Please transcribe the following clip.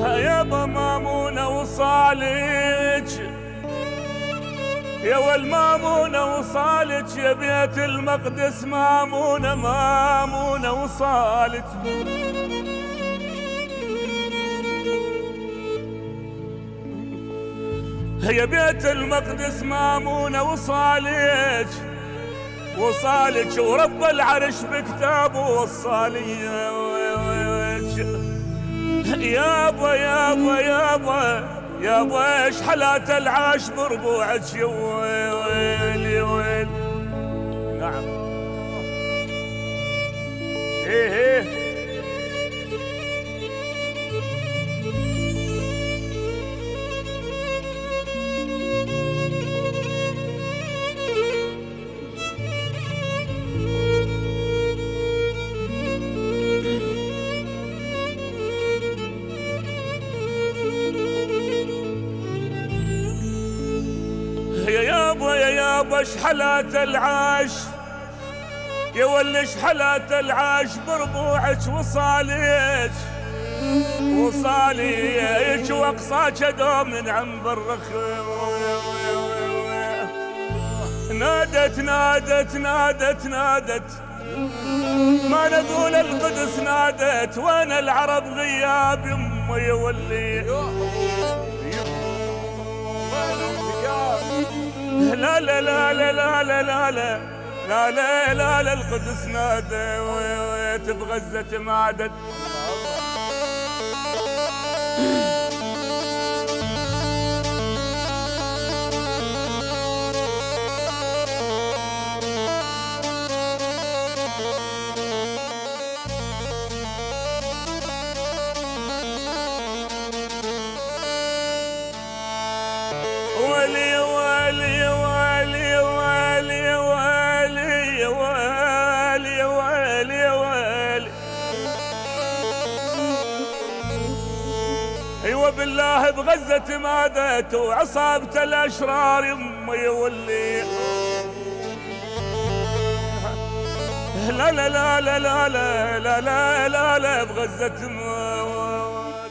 الله يا ضمامونة وصالج، يا والمامونة وصالج، يا بيت المقدس مامونة مامونة وصالج. يا بيت المقدس مامونة وصالج وصالج، ورب العرش بكتابه وصالج. يابا يابا يابا يابا ايش حالات العاش بربوعك يا ويل يا ويل. نعم ايه ايه ايش حلات العاش، يا ولش حلات العاش بربوعك وصاليج وصاليج، واقصاك دوم من عم برخ. نادت نادت نادت نادت، ما نقول القدس نادت وانا العرب غياب يمي يولي. لا لا لا لا لا لا لا لا لا لا لا القدس نادت بغزة تمادت. بالله بغزة مادت وعصابة الأشرار يمي واللي. لا لا لا لا لا لا لا لا لا بغزة مادت.